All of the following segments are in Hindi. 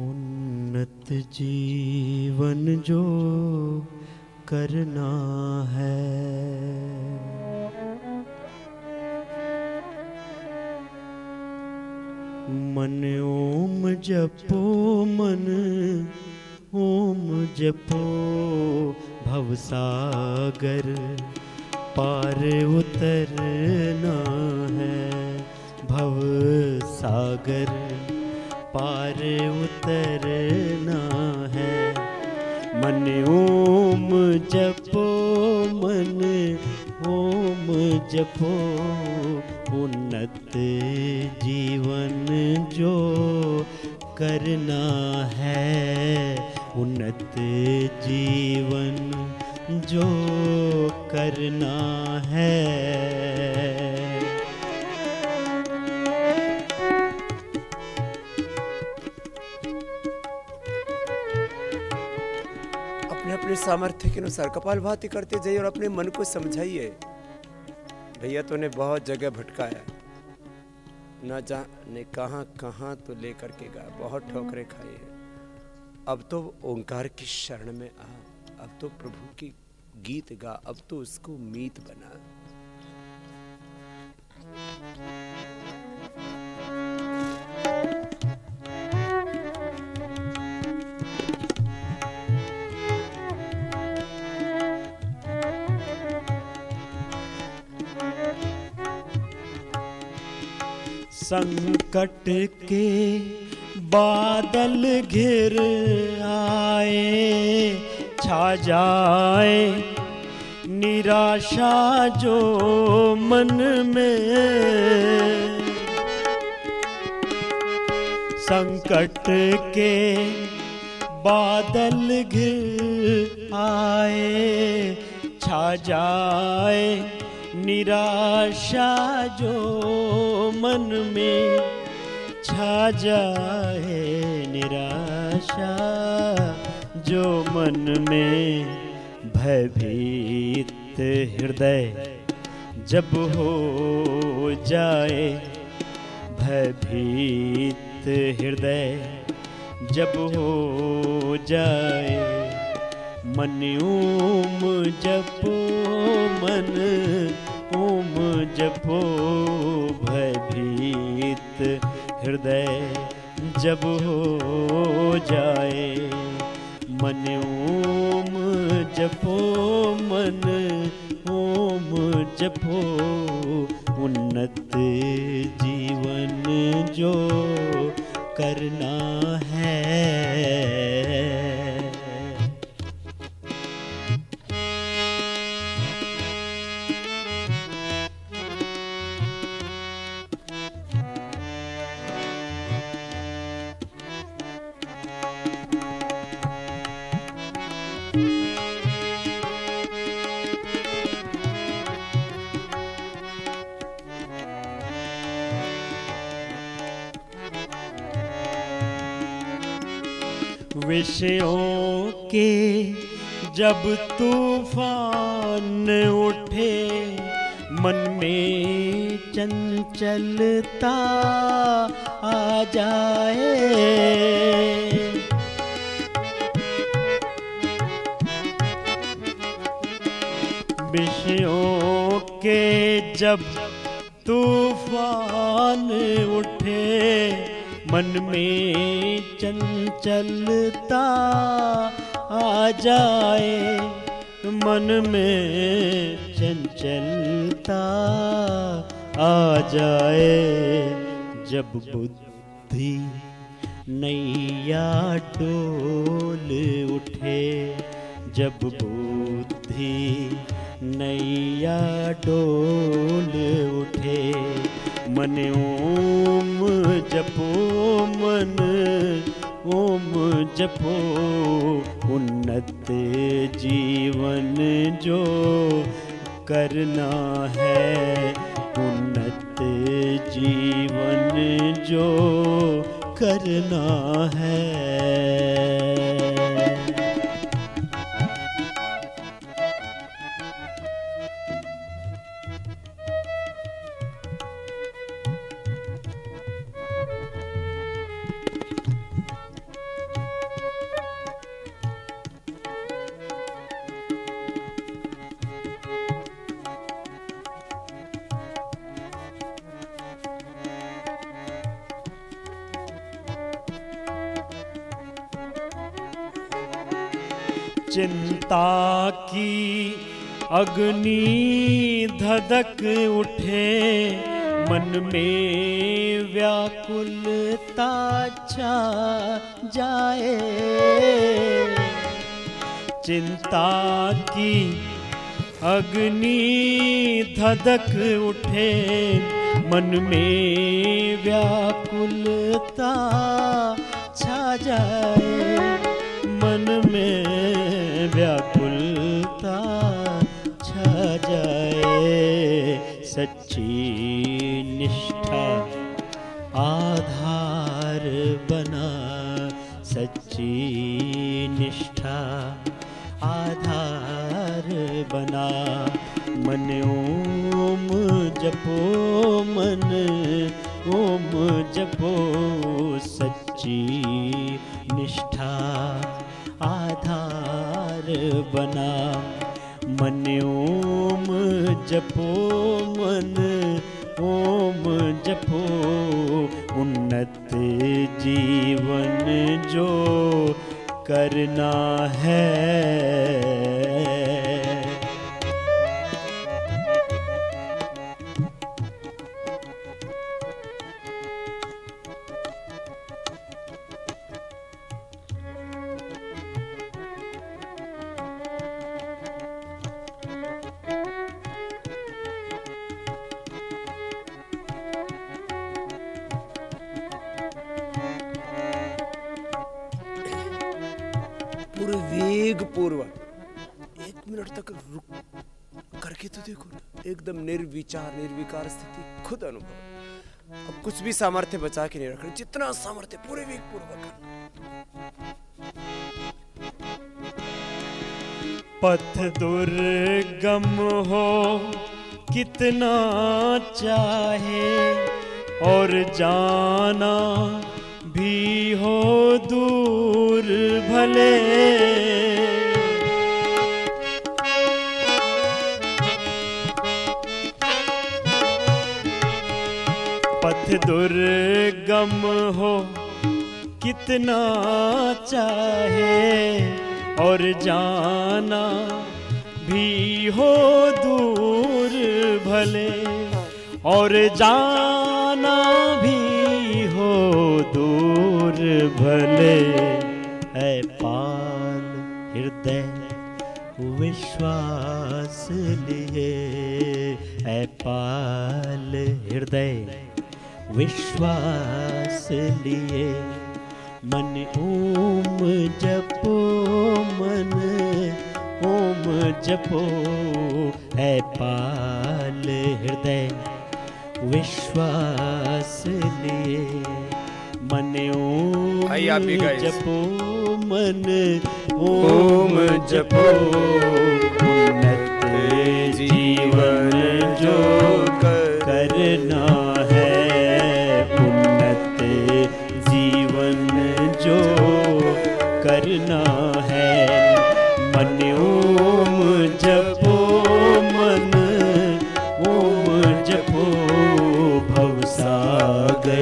उन्नत जीवन जो करना है मन ओम जपो मन ओम जपो भवसागर पार उतरना है भवसागर पार उतरना है। मन ओम जपो मन ओम जपो उन्नत जीवन जो करना है उन्नत जीवन जो करना है। अपने सामर्थ्य के अनुसार कपालभाति करते जाइए और अपने मन को समझाइए। भैया तो ने बहुत जगह भटकाया, ना जाने कहां कहां तो लेकर के गया, बहुत ठोकरें खाई है। अब तो ओंकार की शरण में आ, अब तो प्रभु की गीत गा, अब तो उसको मीत बना। संकट के बादल घिर आए छा जाए निराशा जो मन में। संकट के बादल घिर आए छा जाए निराशा जो मन में छा जाए निराशा जो मन में। भयभीत हृदय जब हो जाए भयभीत हृदय जब हो जाए मन ओम जपो मन ओम जपो भयभीत हृदय जब हो जाए मन ओम जपो मन ओम जपो उन्नत जीवन जो करना है। विषयों के जब तूफान उठे मन में चंचलता आ जाए। विषयों के जब तूफान उठे मन में चंचलता आ जाए मन में चंचलता आ जाए। जब बुद्धि नैया डोल उठे जब बुद्धि नैया डोल उठे मन ओम जपो मन ओम जपो उन्नत जीवन जो करना है उन्नत जीवन जो करना है। चिंता की अग्नि धधक उठे, मन में व्याकुलता छा जाए। चिंता की अग्नि धधक उठे, मन में व्याकुलता छा जाए। मन में व्याकुलता छा जाए। सच्ची निष्ठा आधार बना, सच्ची निष्ठा आधार बना। मन ओम जपो, मन ओम जपो, सच्ची निष्ठा आधार बना। मन ओम जपो, मन ओम जपो, उन्नत जीवन जो करना है। वेग पूर्वक 1 मिनट तक रुक करके तो देखो, एकदम निर्विचार निर्विकार स्थिति खुद अनुभव। अब कुछ भी सामर्थ्य बचा के नहीं रखना, जितना सामर्थ्य पूरे वेग पूर्वक करना। पथ दुर्गम हो कितना चाहे, और जाना भी हो दूर भले। पथ दुर्गम हो कितना चाहे, और जाना भी हो दूर भले। और जाना भी हो दूर भले, है पार हृदय विश्वास लिए। है पाल हृदय विश्वास लिए। मन ओम जपो, मन ओम जपो, है पाल हृदय विश्वास लिए। मन ओम जपो, मन ओम जपो, उन्नत जीवन जो करना है। उन्नत जीवन जो करना है। मन ओम जपो, मन ओम जपो, भवसागर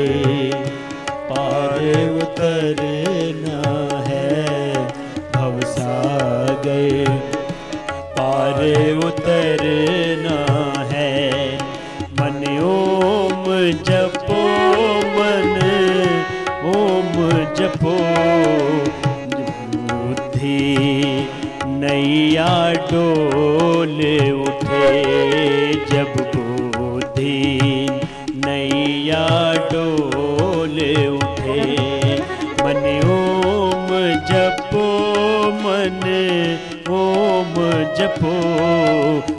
पार उतरना है। भवसागर पार उतरना है। मन ओम जपो, मन ओम जपो, बुद्धि नैया डोल उठे। जब बुद्धि नैया डोल उठे, मन ओम जपो, मन ओम जपो।